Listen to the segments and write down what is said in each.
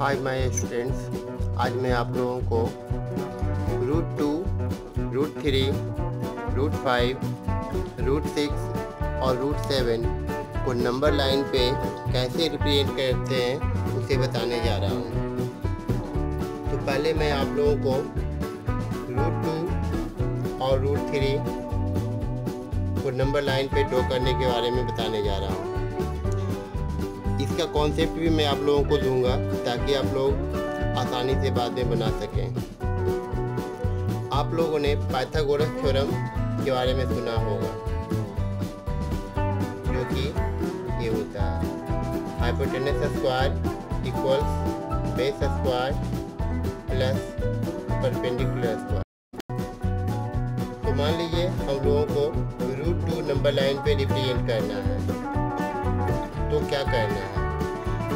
Hi my students, आज मैं आप लोगों को रूट 2, रूट 3, रूट 5, रूट 6 और रूट 7 को नंबर लाइन पे कैसे रिप्रेजेंट करते हैं उसे बताने जा रहा हूँ। तो पहले मैं आप लोगों को रूट 2 और रूट 3 को नंबर लाइन पे ड्रॉ करने के बारे में बताने जा रहा हूँ। इसका कॉन्सेप्ट भी मैं आप लोगों को दूंगा ताकि आप लोग आसानी से बाद में बना सकें। आप लोगों ने पाइथागोरस थ्योरम के बारे में सुना होगा, जो कि ये होता है hypotenuse square equals base square plus perpendicular square. तो मान लीजिए हम लोगों को रूट 2 नंबर लाइन पे रिप्रेजेंट करना है, तो क्या करना है?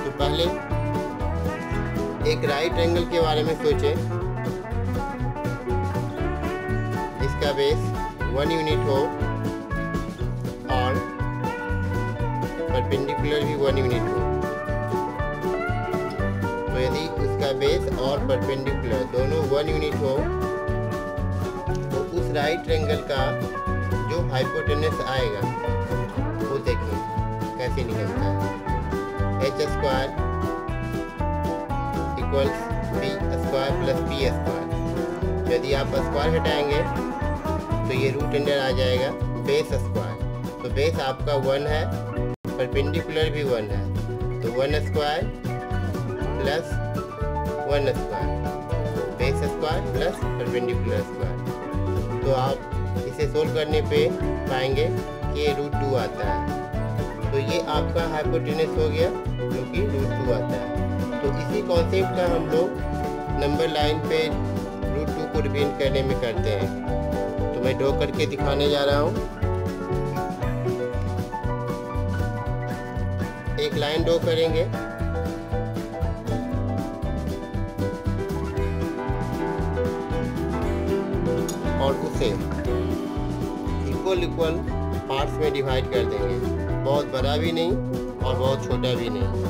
तो पहले एक राइट एंगल के बारे में सोचें जिसका बेस 1 यूनिट हो और परपेंडिकुलर भी 1 यूनिट हो। तो यदि उसका बेस और परपेंडिकुलर दोनों 1 यूनिट हो तो उस राइट एंगल का जो हाइपोटेनस आएगा वो देखें कैसे निकलता है। H square equals B square plus P square. यदि आप स्क्वायर हटाएंगे तो ये रूट अंडर आ जाएगा बेस स्क्वायर। तो बेस आपका 1 है, परपेंडिकुलर भी 1 है, तो 1 square plus 1 square, base square plus perpendicular square. तो आप इसे सोल्व करने पे पाएंगे कि ये रूट 2 आता है। तो ये आपका हाइपोटेनस हो गया जो कि रूट 2 आता है। तो इसी कॉन्सेप्ट का हम लोग नंबर लाइन पे रूट 2 को रिप्रेजेंट करने में करते हैं। तो मैं ड्रॉ करके दिखाने जा रहा हूँ। एक लाइन ड्रॉ करेंगे, और उसे इक्वल इक्वल पार्ट्स में डिवाइड कर देंगे, बहुत बड़ा भी नहीं और बहुत छोटा भी नहीं।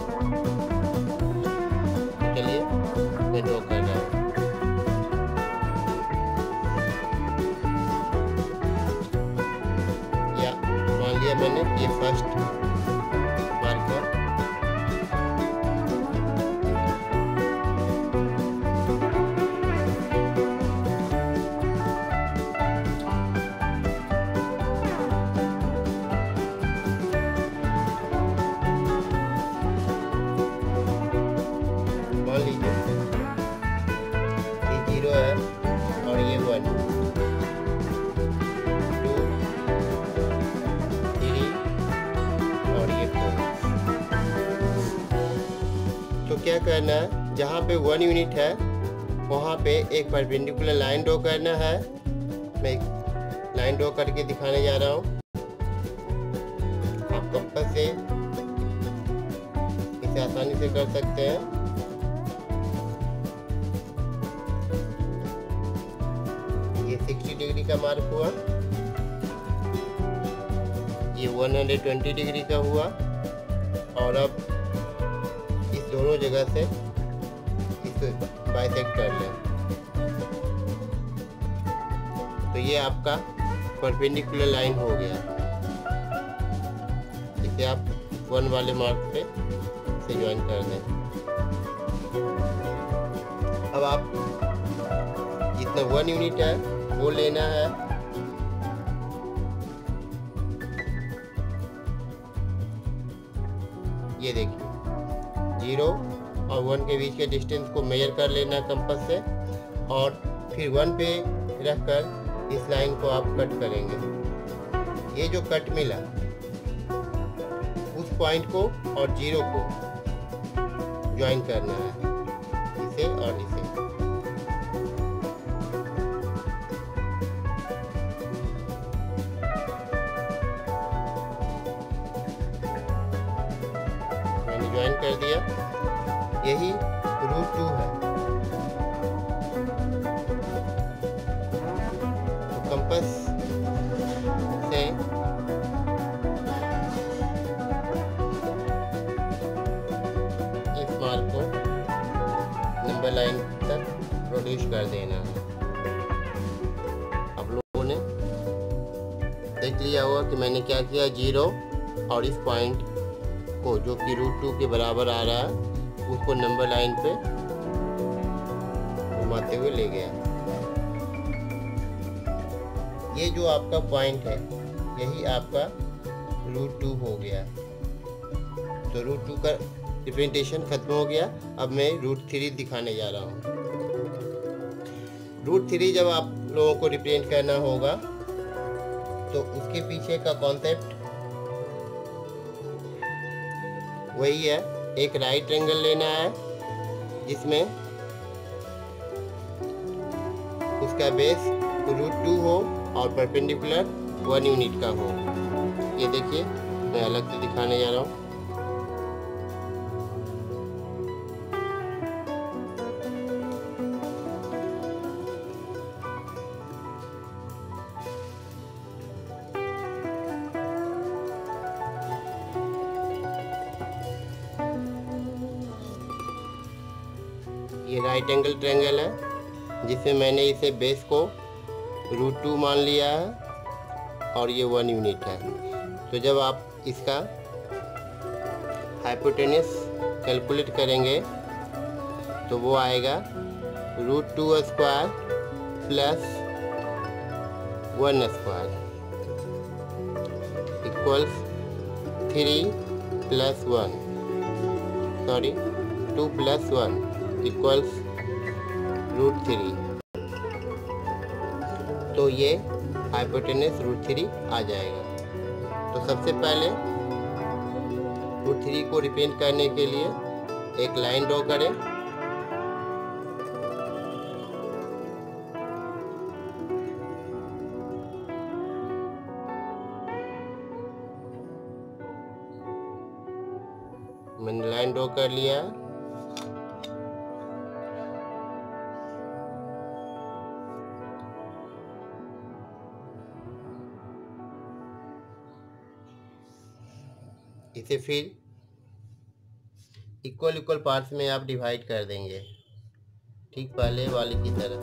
चलिए मैं ड्रॉ कर रहा हूँ। या मान लिया मैंने ये फर्स्ट मार्कर, ये 0 है और ये 1, 2, 3 और ये 4। तो क्या करना है, जहाँ पे 1 यूनिट है वहाँ पे एक परपेंडिकुलर लाइन ड्रॉ करना है। मैं लाइन ड्रॉ करके दिखाने जा रहा हूँ। आप कंपास से इसे आसानी से कर सकते हैं। ये 60 डिग्री का मार्क हुआ, ये 120 डिग्री का हुआ, और अब इस दोनों जगह से इसको बाइसेक्ट कर लें। तो ये आपका परपेंडिकुलर लाइन हो गया। इसे आप 1 वाले मार्क पे से ज्वाइन कर दें। अब आप जितना 1 यूनिट है वो लेना है, ये देखिए 0 और 1 के बीच के डिस्टेंस को मेजर कर लेना कंपास से, और फिर 1 पे रखकर इस लाइन को आप कट करेंगे। ये जो कट मिला उस पॉइंट को और 0 को ज्वाइन करना है, इसे और इसे। ज्वाइन कर दिया, यही रूट 2 है। तो कंपास से इस मार्क को नंबर लाइन तक प्रोड्यूस कर देना। आप लोगों ने देख लिया होगा कि मैंने क्या किया, जीरो और इस पॉइंट को जो कि √2 के बराबर आ रहा है उसको नंबर लाइन पे घुमाते हुए ले गया। ये जो आपका पॉइंट है यही आपका √2 हो गया। तो √2 का रिप्रेजेंटेशन खत्म हो गया। अब मैं √3 दिखाने जा रहा हूँ। √3 जब आप लोगों को रिप्रेजेंट करना होगा तो उसके पीछे का कॉन्सेप्ट वही है, एक राइट एंगल लेना है जिसमें उसका बेस √2 हो और परपेंडिकुलर 1 यूनिट का हो। ये देखिए मैं अलग से दिखाने जा रहा हूँ। ये राइट एंगल ट्रायंगल है जिसमें मैंने इसे बेस को √2 मान लिया है और ये 1 यूनिट है। तो जब आप इसका हाइपोटेन्यूस कैलकुलेट करेंगे तो वो आएगा √2² + 1² इक्वल्स 2 + 1 इक्वल्स √3। तो ये हाइपोटेनस √3 आ जाएगा। तो सबसे पहले √3 को रिप्रेजेंट करने के लिए एक लाइन ड्रॉ करें। मैंने लाइन ड्रॉ कर लिया। इसे फिर इक्वल इक्वल पार्ट्स में आप डिवाइड कर देंगे, ठीक पहले वाले की तरह।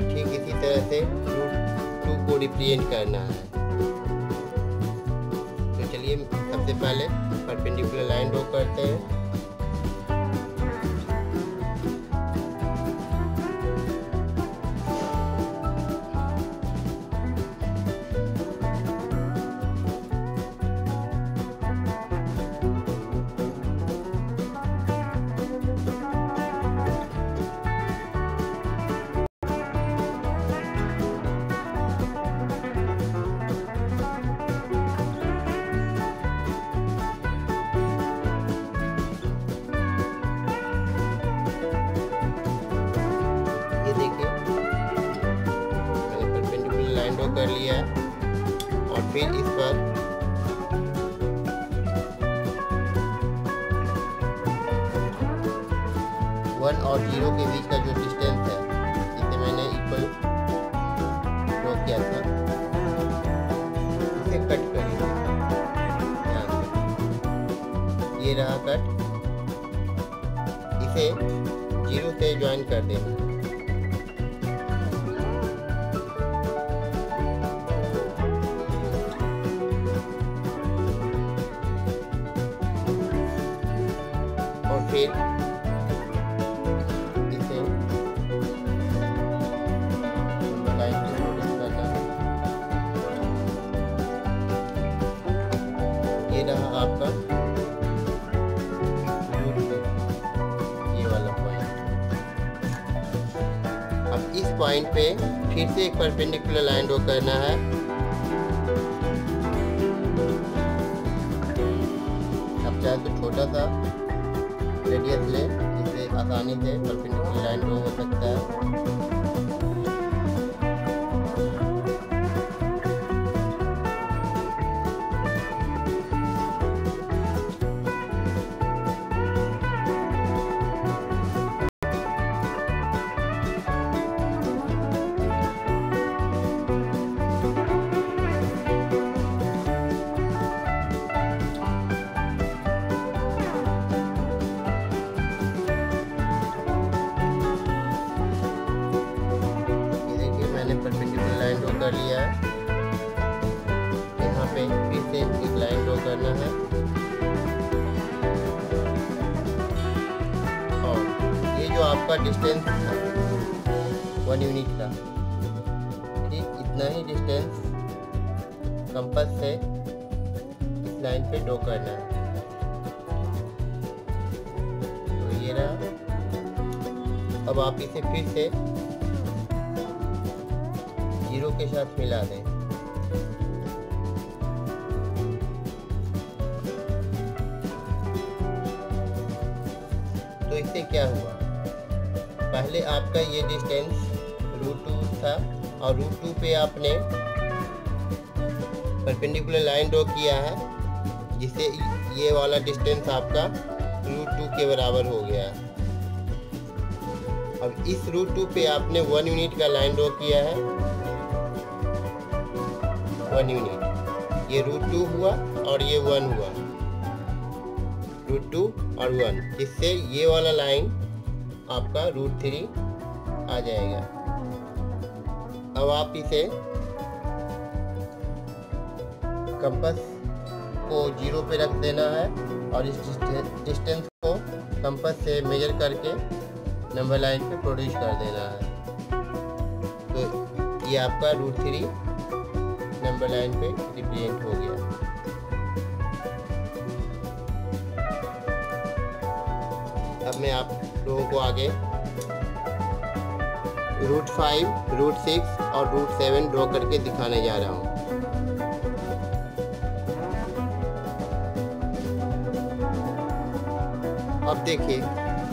ठीक इसी तरह से √2 को रिप्रेजेंट करना है। तो चलिए सबसे पहले परपेंडिकुलर लाइन ड्रॉ करते हैं। कर लिया और फिर इस पर वन और 0 के बीच का जो डिस्टेंस है जिसे मैंने इक्वल ड्रॉ किया था इसे कट करेंगे। ये रहा कट। इसे 0 से ज्वाइन कर देंगे। फिर इसे लाइन से प्रोड्यूस करना है। ये रहा आपका ये वाला पॉइंट। अब इस पॉइंट पे फिर से एक परपेंडिकुलर लाइन ड्रॉ करना है। अब चाहे तो छोटा सा रेडियस ले, इससे आसानी से परपेंडिकुलर लाइन ड्रॉ हो सकता है। करना है और ये जो आपका डिस्टेंस था 1 यूनिट का, ठीक इतना ही डिस्टेंस कंपास से इस लाइन पे ड्रॉ करना है। तो ये रहा। अब आप इसे फिर से 0 के साथ मिला दें। तो इससे क्या हुआ, पहले आपका ये डिस्टेंस √2 था और √2 पे आपने परपेंडिकुलर लाइन ड्रॉ किया है, जिससे ये वाला डिस्टेंस आपका √2 के बराबर हो गया है। अब इस √2 पे आपने 1 यूनिट का लाइन ड्रॉ किया है, 1 यूनिट। ये √2 हुआ और ये 1 हुआ, √2 और 1, जिससे ये वाला लाइन आपका √3 आ जाएगा। अब आप इसे कंपास को 0 पे रख देना है और इस डिस्टेंस को कंपास से मेजर करके नंबर लाइन पे प्रोड्यूस कर देना है। तो ये आपका √3 नंबर लाइन पे रिप्रेजेंट हो गया। अब मैं आप लोगों को आगे √5, √6 और √7 ड्रॉ करके दिखाने जा रहा हूँ। अब देखिए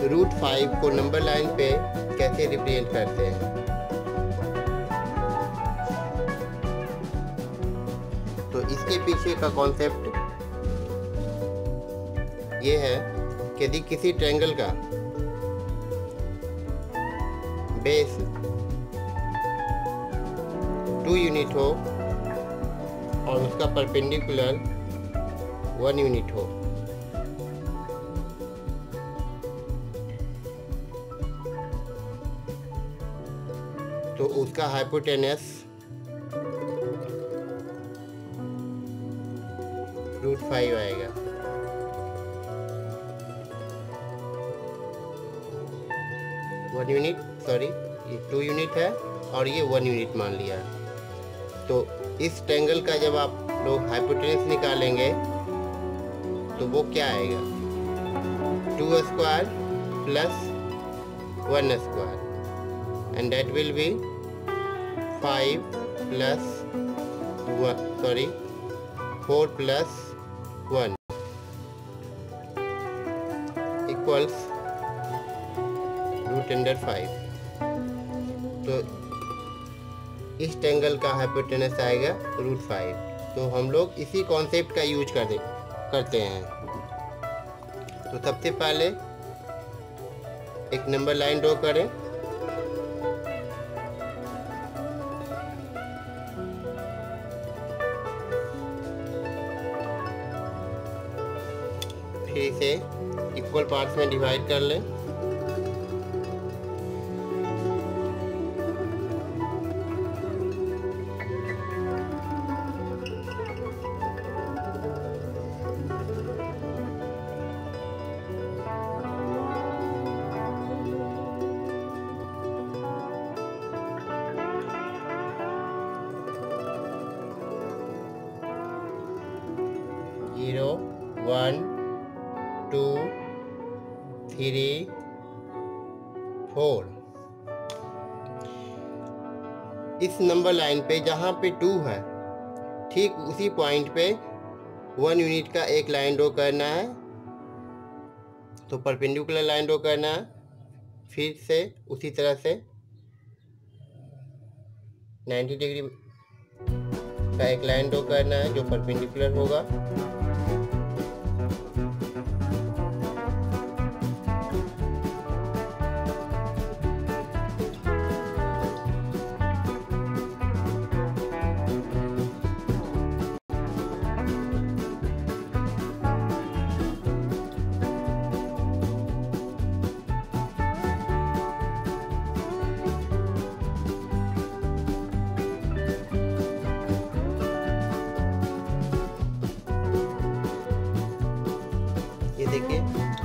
√5 को नंबर लाइन पे कैसे रिप्रेजेंट करते हैं। तो इसके पीछे का कॉन्सेप्ट ये है कि यदि किसी ट्रायंगल का बेस 2 यूनिट हो और उसका परपेंडिकुलर 1 यूनिट हो, तो उसका हाइपोटेनस √5 आएगा। ये 2 यूनिट है और ये 1 यूनिट मान लिया। तो इस ट्रायंगल का जब आप लोग हाइपोटेनस निकालेंगे तो वो क्या आएगा, 2² + 1² and that will be 4 plus 1 equals √5। तो इस ट्रायंगल का हाइपोटेनस आएगा √5। तो हम लोग इसी कॉन्सेप्ट का यूज करते हैं। तो सबसे पहले एक नंबर लाइन ड्रॉ करें, इसे इक्वल पार्ट्स में डिवाइड कर लें। जीरो 1 2 3 4। इस नंबर लाइन पे जहाँ पे 2 है, ठीक उसी पॉइंट पे 1 यूनिट का एक लाइन ड्रॉ करना है। तो परपेंडिकुलर लाइन ड्रॉ करना है, फिर से उसी तरह से 90 डिग्री का एक लाइन ड्रॉ करना है जो परपेंडिकुलर होगा।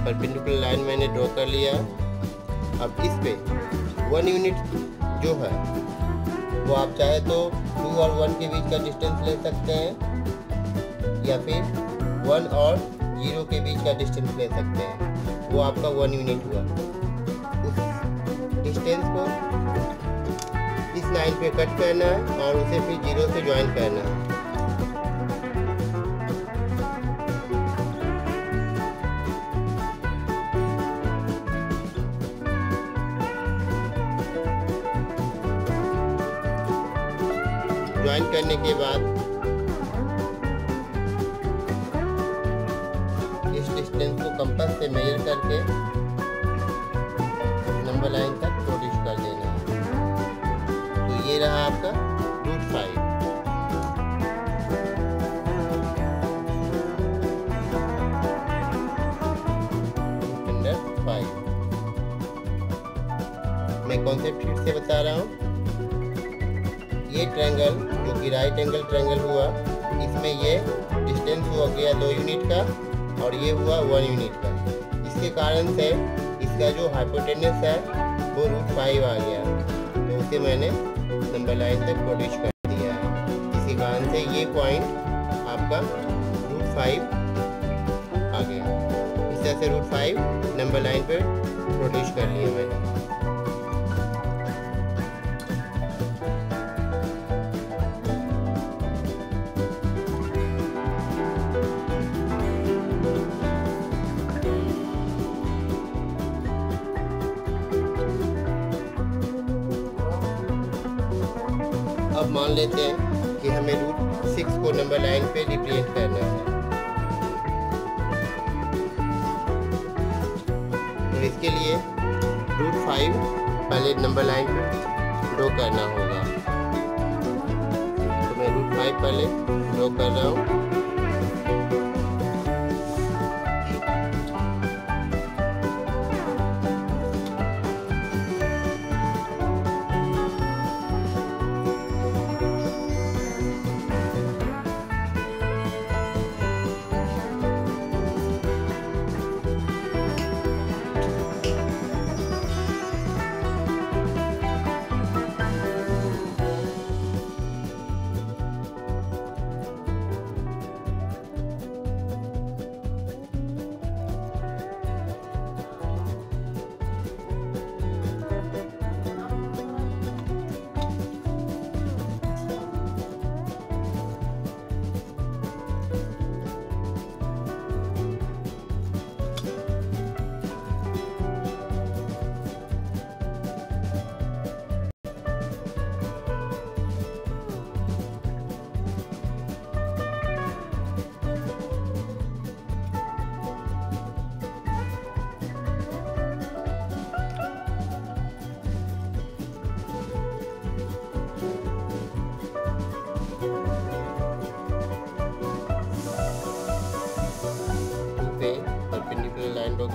परपेंडिकुलर लाइन मैंने ड्रॉ कर लिया है। अब इस पे 1 यूनिट जो है वो आप चाहे तो 2 और 1 के बीच का डिस्टेंस ले सकते हैं या फिर 1 और 0 के बीच का डिस्टेंस ले सकते हैं। वो आपका 1 यूनिट हुआ। उस डिस्टेंस को इस लाइन पे कट करना है और उसे फिर 0 से ज्वाइन करना है। ज्वाइन करने के बाद इस डिस्टेंस को कंपास से मेजर करके नंबर लाइन तक प्रोड्यूस कर देना है। तो ये रहा आपका रूट 5। मैं कॉन्सेप्ट शीट से बता रहा हूँ। ये ट्रायंगल जो कि राइट एंगल ट्रायंगल हुआ, इसमें ये डिस्टेंस हो गया 2 यूनिट का और ये हुआ 1 यूनिट का। इसके कारण से इसका जो हाइपोटेनस है वो रूट 5 आ गया। तो उसे मैंने नंबर लाइन तक प्रोड्यूस कर दिया है। इसी कारण से ये पॉइंट आपका रूट 5 आ गया। इस तरह से रूट 5 नंबर लाइन पर प्रोड्यूस कर लिया मैंने। अब मान लेते हैं कि हमें रूट 6 को नंबर लाइन पे रिप्रेजेंट करना है। तो इसके लिए रूट 5 पहले नंबर लाइन पे ड्रॉ करना होगा। तो मैं रूट 5 पहले ड्रॉ कर रहा हूँ।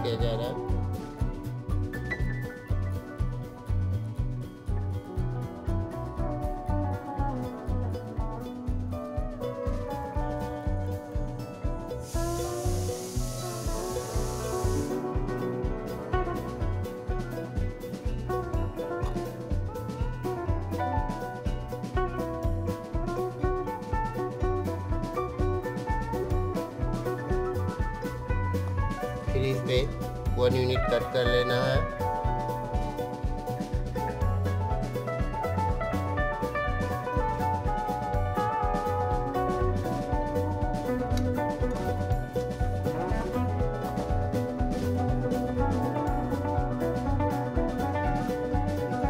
किया जा रहा है पे 1 यूनिट कट कर लेना है।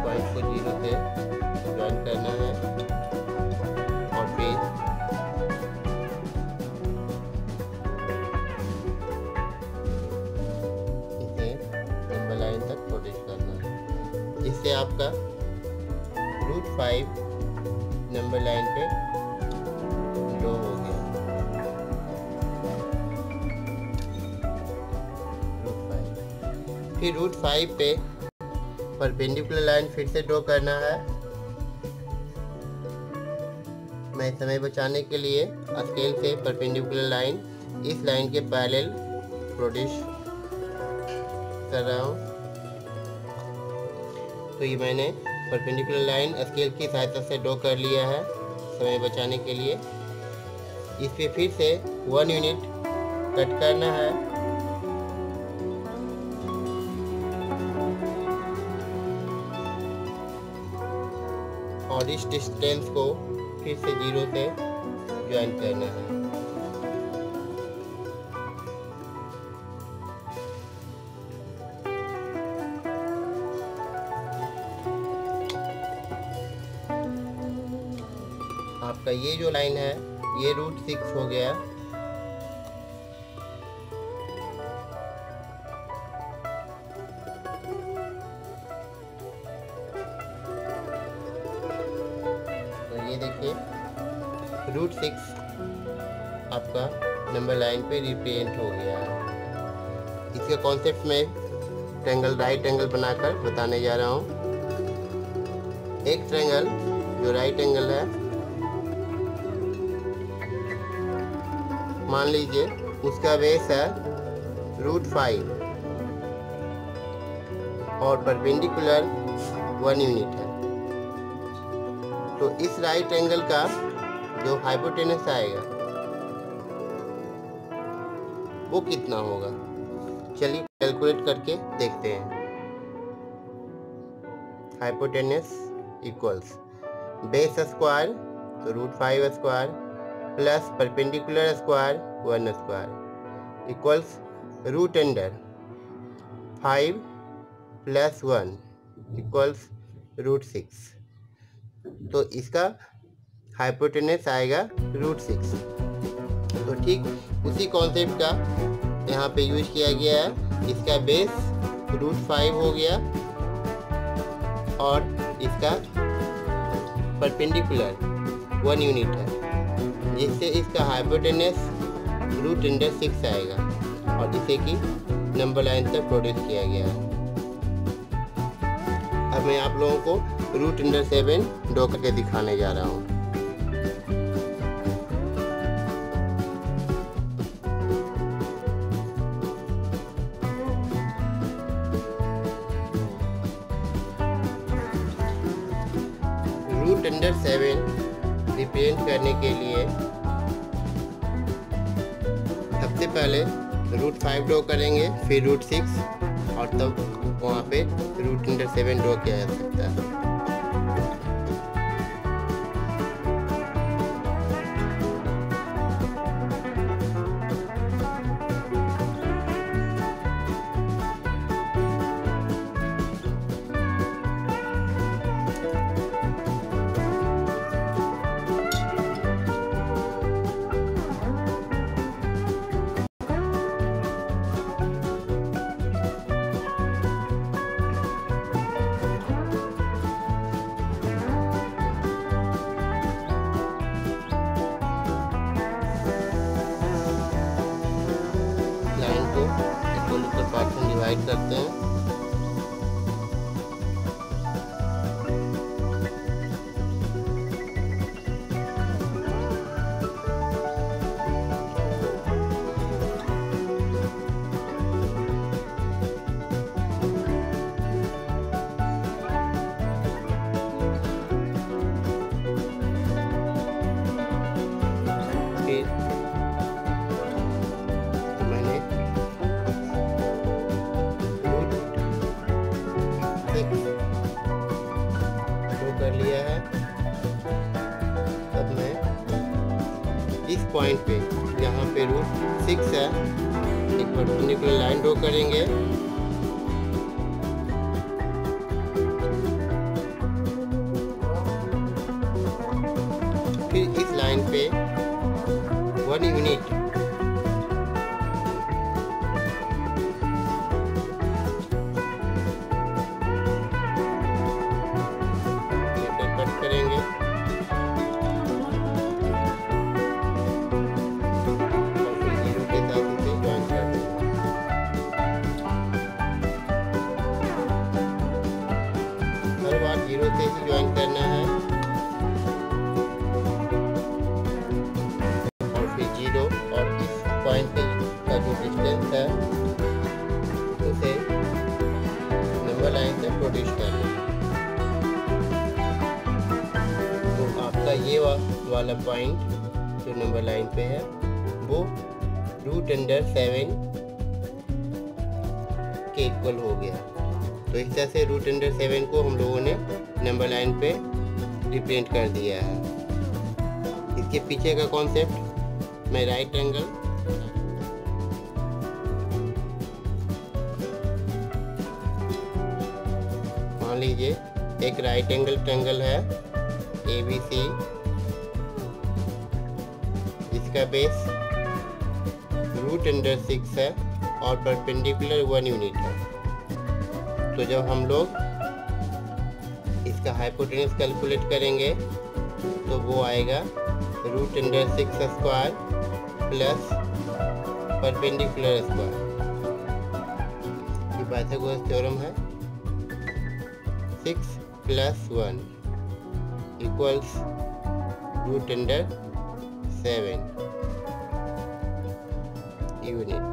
पॉइंट को 0 से ज्वाइन करना है और फिर इससे आपका रूट 5 नंबर लाइन पे ड्रॉ हो गया। फिर रूट 5 पे परपेंडिकुलर लाइन फिर से ड्रॉ करना है। मैं समय बचाने के लिए स्केल से परपेंडिकुलर लाइन इस लाइन के पैरेलल प्रोड्यूस कर रहा हूँ। तो ये मैंने परपेंडिकुलर लाइन स्केल की सहायता से ड्रॉ कर लिया है समय बचाने के लिए। इस पर फिर से 1 यूनिट कट करना है। और इस डिस्टेंस को फिर से 0 से ज्वाइन करना है। आपका ये जो लाइन है ये रूट 6 हो गया। देखिए रूट 6 आपका नंबर लाइन पे रिप्रेजेंट हो गया है। इसके कॉन्सेप्ट में ट्रायंगल राइट एंगल बनाकर बताने जा रहा हूँ। एक ट्रायंगल जो राइट एंगल है, मान लीजिए उसका बेस है रूट 5 और परपेंडिकुलर 1 यूनिट है। तो इस राइट एंगल का जो हाइपोटेनस आएगा वो कितना होगा, चलिए कैलकुलेट करके देखते हैं। हाइपोटेनस इक्वल्स बेस स्क्वायर तो root 5 square plus perpendicular square 1 square equals root under 5 plus 1 equals root 6। तो इसका हाइपोटेनस आएगा रूट 6। तो ठीक उसी कॉन्सेप्ट का यहाँ पे यूज किया गया है। इसका बेस रूट 5 हो गया और इसका परपेंडिकुलर 1 यूनिट है, जिससे इसका हाइपोटेनस रूट 6 आएगा और जिसे कि नंबर लाइन तक प्रोड्यूस किया गया है। अब मैं आप लोगों को रूट 7 ड्रॉ करके दिखाने जा रहा हूँ। रूट 7 रिप्रेजेंट करने के लिए सबसे पहले रूट 5 ड्रॉ करेंगे, फिर रूट 6 और तब वहाँ पे रूट 7 ड्रॉ किया जा सकता है। डिवाइड करते हैं। इस पॉइंट पे जहाँ पे रूट 6 है एक परपेंडिकुलर लाइन ड्रॉ करेंगे। फिर इस लाइन पे 1 यूनिट कट करेंगे। ज्वाइन करना है और फिर 0 और इस पॉइंट का जो डिस्टेंस है उसे ये वाला पॉइंट जो नंबर लाइन पे है वो √7 के इक्वल हो गया। तो इस तरह से √7 को हम लोगों ने नंबर लाइन पे रिप्रेजेंट कर दिया है। इसके पीछे का कॉन्सेप्ट मैं राइट एंगल लीजिए, एक राइट एंगल ट्रायंगल है ABC जिसका बेस √6 है और परपेंडिकुलर 1 यूनिट है। तो जब हम लोग इसका हाइपोटेन्यूज कैलकुलेट करेंगे तो वो आएगा √6² प्लस परपेंडिकुलर स्क्वायर। ये पाइथागोरस थ्योरम है। 6 + 1 = √7 यूनिट।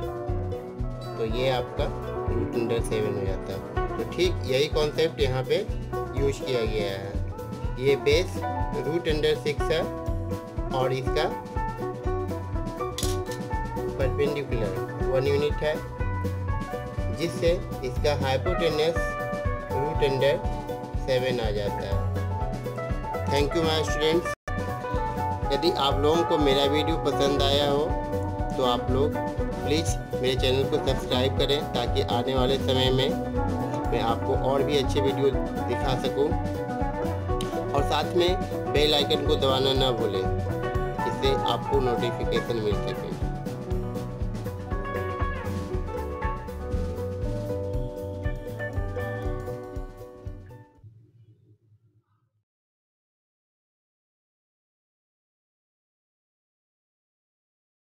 तो ये आपका √7 हो जाता है। तो ठीक यही कॉन्सेप्ट यहाँ पे यूज किया गया है। ये बेस √6 है और इसका परपेंडिकुलर 1 यूनिट है, जिससे इसका हाइपोटेनस √7 आ जाता है। Thank you my students. यदि आप लोगों को मेरा वीडियो पसंद आया हो तो आप लोग प्लीज़ मेरे चैनल को सब्सक्राइब करें ताकि आने वाले समय में मैं आपको और भी अच्छे वीडियो दिखा सकूं, और साथ में बेल आइकन को दबाना ना भूलें, इससे आपको नोटिफिकेशन मिल सके।